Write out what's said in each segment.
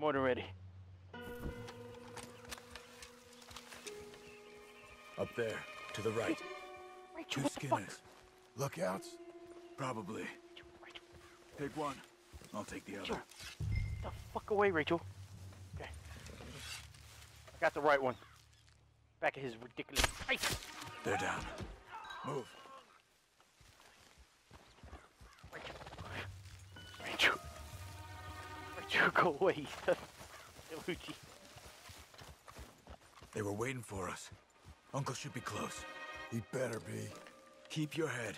Mortar ready. Up there, to the right. Rachel, what the fuck? Two skinners. Lookouts? Probably. Rachel. Take one. I'll take the other. Get the fuck away, Rachel. Okay. I got the right one. Back at his ridiculous face. They're down. Move. Rachel. Rachel. Rachel, go away. They were waiting for us. Uncle should be close. He better be. Keep your head.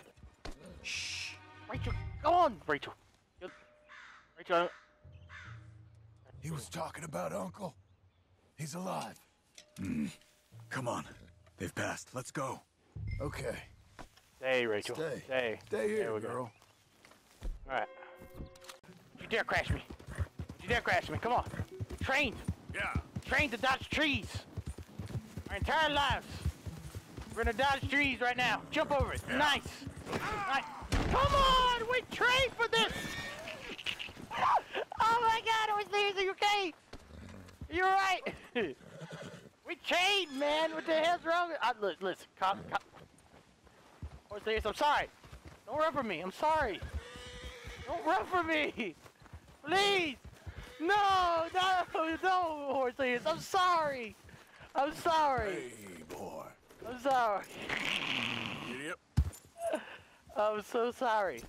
Shh. Rachel, go on, Rachel. Rachel. He was talking about Uncle. He's alive. Mm. Come on. They've passed. Let's go. Okay. Stay, Rachel. Stay. Stay here, there we girl. Go. All right. Don't you dare crash me. Don't you dare crash me. Come on. Trained. Yeah. Trained to dodge trees. Our entire lives. We're gonna dodge trees right now. Jump over it. Yeah. Nice. Nice. Come on! We trained for this! Oh my god, I was seriously okay! You're right! We trained, man! What the hell's wrong with listen, cop. I'm sorry. Don't run for me, I'm sorry. Don't run for me! Please! No, Horseus, I'm sorry! Hey, boy. I'm sorry. Yep. I'm so sorry.